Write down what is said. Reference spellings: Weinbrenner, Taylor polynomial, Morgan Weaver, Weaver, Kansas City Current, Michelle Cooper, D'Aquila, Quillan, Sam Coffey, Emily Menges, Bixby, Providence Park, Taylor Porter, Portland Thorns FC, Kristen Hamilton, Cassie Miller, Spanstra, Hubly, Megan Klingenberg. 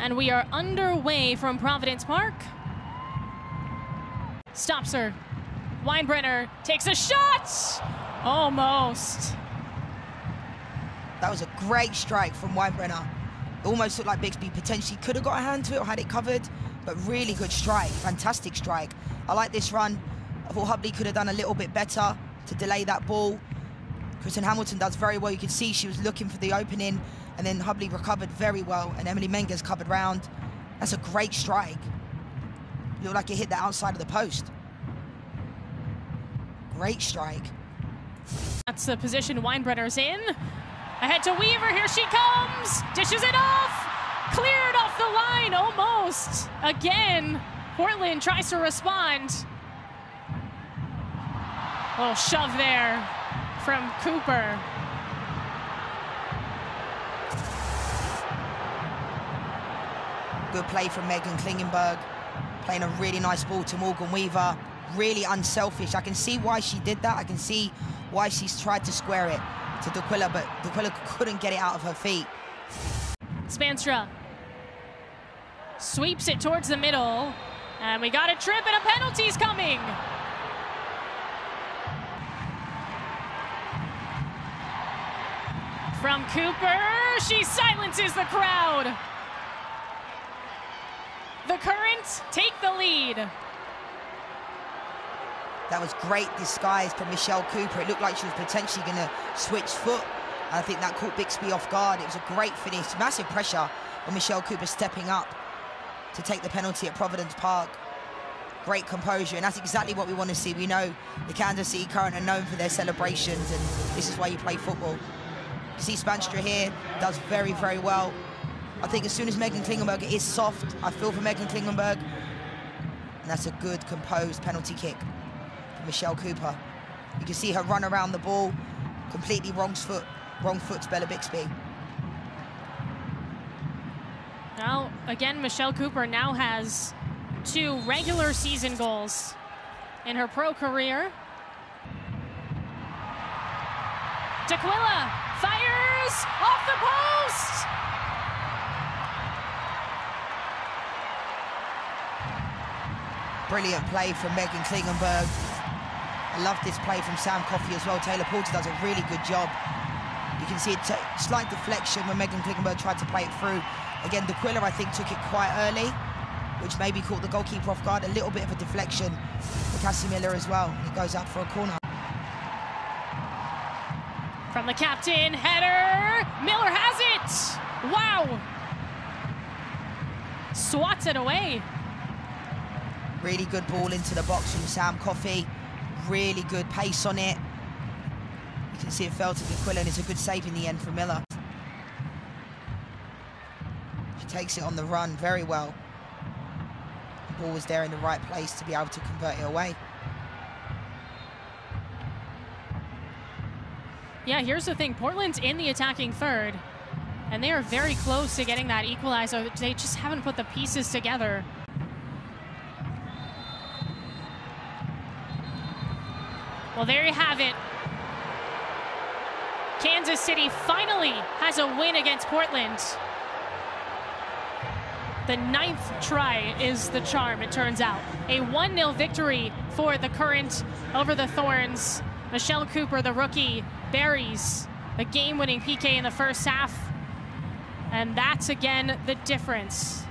And we are underway from Providence Park. Stops her. Weinbrenner takes a shot. Almost. That was a great strike from Weinbrenner. It almost looked like Bixby potentially could have got a hand to it or had it covered, but really good strike, fantastic strike. I like this run. I thought Hubly could have done a little bit better to delay that ball. Kristen Hamilton does very well. You can see she was looking for the opening, and then Hubly recovered very well, and Emily Menges covered round. That's a great strike. Looked like it hit the outside of the post. Great strike. That's the position Weinbrenner's in. Ahead to Weaver, here she comes, dishes it off, cleared off the line almost. Again, Portland tries to respond. A little shove there from Cooper. Good play from Megan Klingenberg, playing a really nice ball to Morgan Weaver, really unselfish. I can see why she did that, I can see why she's tried to square it to D'Aquila, but D'Aquila couldn't get it out of her feet. Spanstra sweeps it towards the middle, and we got a trip and a penalty's coming. From Cooper, she silences the crowd. The Current take the lead. That was great disguise from Michelle Cooper. It looked like she was potentially going to switch foot. I think that caught Bixby off guard. It was a great finish. Massive pressure on Michelle Cooper stepping up to take the penalty at Providence Park. Great composure, and that's exactly what we want to see. We know the Kansas City Current are known for their celebrations, and this is why you play football. You see Spanstra here, does very, very well. I think as soon as Megan Klingenberg is soft, I feel for Megan Klingenberg. And that's a good, composed penalty kick. Michelle Cooper. You can see her run around the ball, completely wrong foot to Bella Bixby. Now, again, Michelle Cooper now has 2 regular season goals in her pro career. D'Aquila fires off the post! Brilliant play from Megan Klingenberg. I love this play from Sam Coffey as well. Taylor Porter does a really good job. You can see a slight deflection when Megan Klingenberg tried to play it through. Again, D'Aquila, I think, took it quite early, which maybe caught the goalkeeper off guard. A little bit of a deflection for Cassie Miller as well. It goes out for a corner. From the captain, header. Miller has it. Wow. Swats it away. Really good ball into the box from Sam Coffey. Really good pace on it. You can see it fell to Quillan. It's a good save in the end for Miller. She takes it on the run very well. The ball was there in the right place to be able to convert it away. Yeah, here's the thing. Portland's in the attacking third, and they are very close to getting that equalizer. They just haven't put the pieces together. Well, there you have it. Kansas City finally has a win against Portland. The 9th try is the charm, it turns out. A 1-0 victory for the Current over the Thorns. Michelle Cooper, the rookie, buries the game-winning PK in the first half. And that's, again, the difference.